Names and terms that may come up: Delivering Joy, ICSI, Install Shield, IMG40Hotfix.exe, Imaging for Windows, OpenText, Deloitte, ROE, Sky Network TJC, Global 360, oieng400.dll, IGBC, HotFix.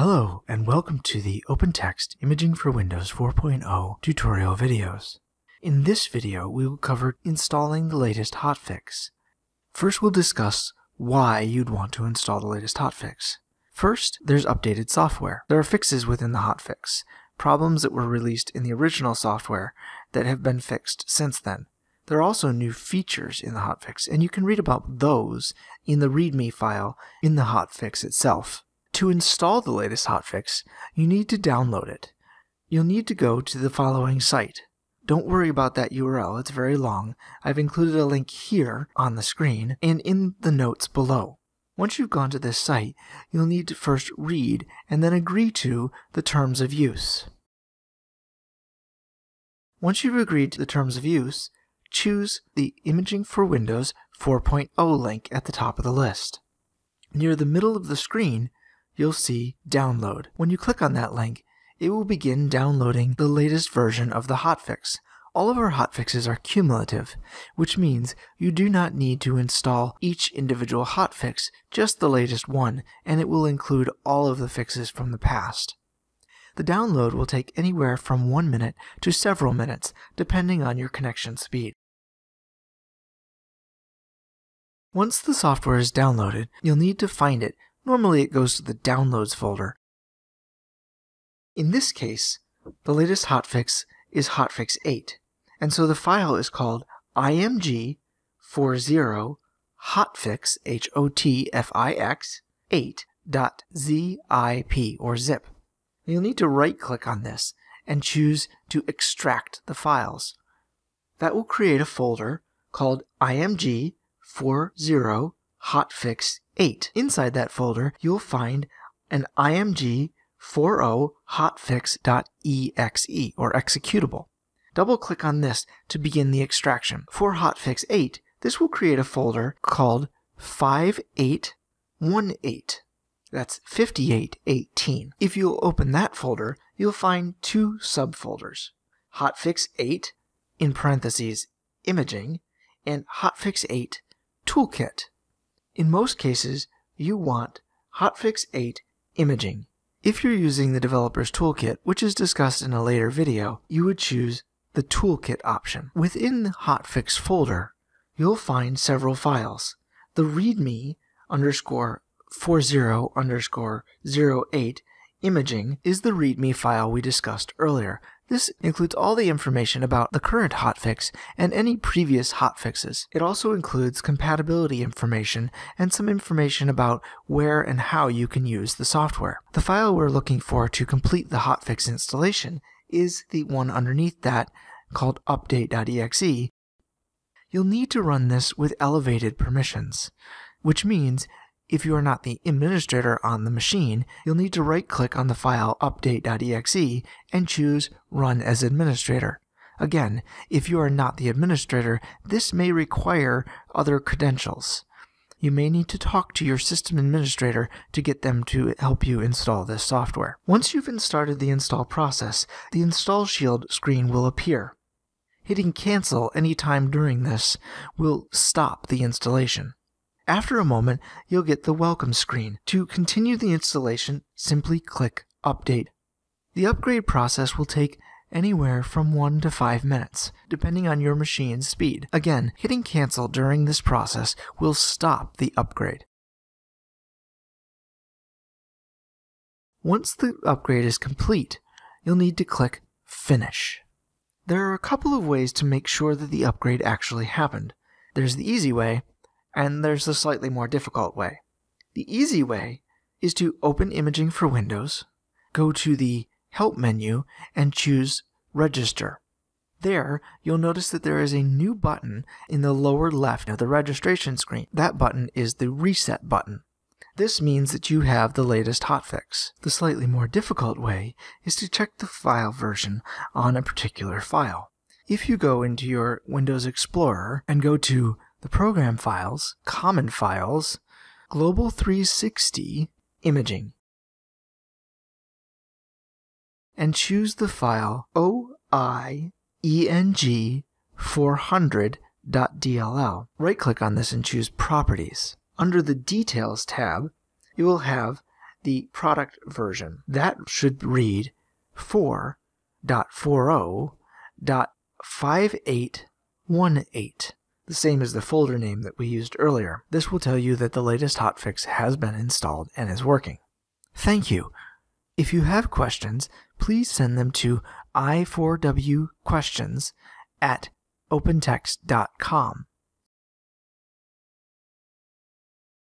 Hello and welcome to the OpenText Imaging for Windows 4.0 tutorial videos. In this video we will cover installing the latest hotfix. First we'll discuss why you'd want to install the latest hotfix. First, there's updated software. There are fixes within the hotfix, problems that were released in the original software that have been fixed since then. There are also new features in the hotfix, and you can read about those in the README file in the hotfix itself. To install the latest hotfix, you need to download it. You'll need to go to the following site. Don't worry about that URL, it's very long. I've included a link here on the screen and in the notes below. Once you've gone to this site, you'll need to first read and then agree to the terms of use. Once you've agreed to the terms of use, choose the Imaging for Windows 4.0 link at the top of the list. Near the middle of the screen, you'll see Download. When you click on that link, it will begin downloading the latest version of the hotfix. All of our hotfixes are cumulative, which means you do not need to install each individual hotfix, just the latest one, and it will include all of the fixes from the past. The download will take anywhere from 1 minute to several minutes, depending on your connection speed. Once the software is downloaded, you'll need to find it. Normally it goes to the Downloads folder. In this case, the latest hotfix is hotfix 8, and so the file is called IMG40Hotfix8.zip, or zip. You'll need to right-click on this and choose to extract the files. That will create a folder called IMG40Hotfix8. Inside that folder, you'll find an IMG40Hotfix.exe, or executable. Double-click on this to begin the extraction. For hotfix 8, this will create a folder called 5818. That's 5818. If you'll open that folder, you'll find two subfolders, hotfix 8 in parentheses imaging and hotfix 8 toolkit. In most cases, you want hotfix 8 imaging. If you're using the developer's toolkit, which is discussed in a later video, you would choose the toolkit option. Within the hotfix folder, you'll find several files. The readme_40_08 imaging is the readme file we discussed earlier. This includes all the information about the current hotfix and any previous hotfixes. It also includes compatibility information and some information about where and how you can use the software. The file we're looking for to complete the hotfix installation is the one underneath that, called update.exe. You'll need to run this with elevated permissions, which means if you are not the administrator on the machine, you'll need to right-click on the file update.exe and choose Run as Administrator. Again, if you are not the administrator, this may require other credentials. You may need to talk to your system administrator to get them to help you install this software. Once you've started the install process, the Install Shield screen will appear. Hitting Cancel any time during this will stop the installation. After a moment, you'll get the welcome screen. To continue the installation, simply click Update. The upgrade process will take anywhere from 1 to 5 minutes, depending on your machine's speed. Again, hitting Cancel during this process will stop the upgrade. Once the upgrade is complete, you'll need to click Finish. There are a couple of ways to make sure that the upgrade actually happened. There's the easy way, and there's the slightly more difficult way. The easy way is to open Imaging for Windows, go to the Help menu, and choose Register. There, you'll notice that there is a new button in the lower left of the registration screen. That button is the Reset button. This means that you have the latest hotfix. The slightly more difficult way is to check the file version on a particular file. If you go into your Windows Explorer and go to the Program Files, Common Files, Global 360, Imaging, and choose the file oieng400.dll. Right-click on this and choose Properties. Under the Details tab, you will have the product version. That should read 4.40.5818, the same as the folder name that we used earlier. This will tell you that the latest hotfix has been installed and is working. Thank you. If you have questions, please send them to i4wquestions@opentext.com.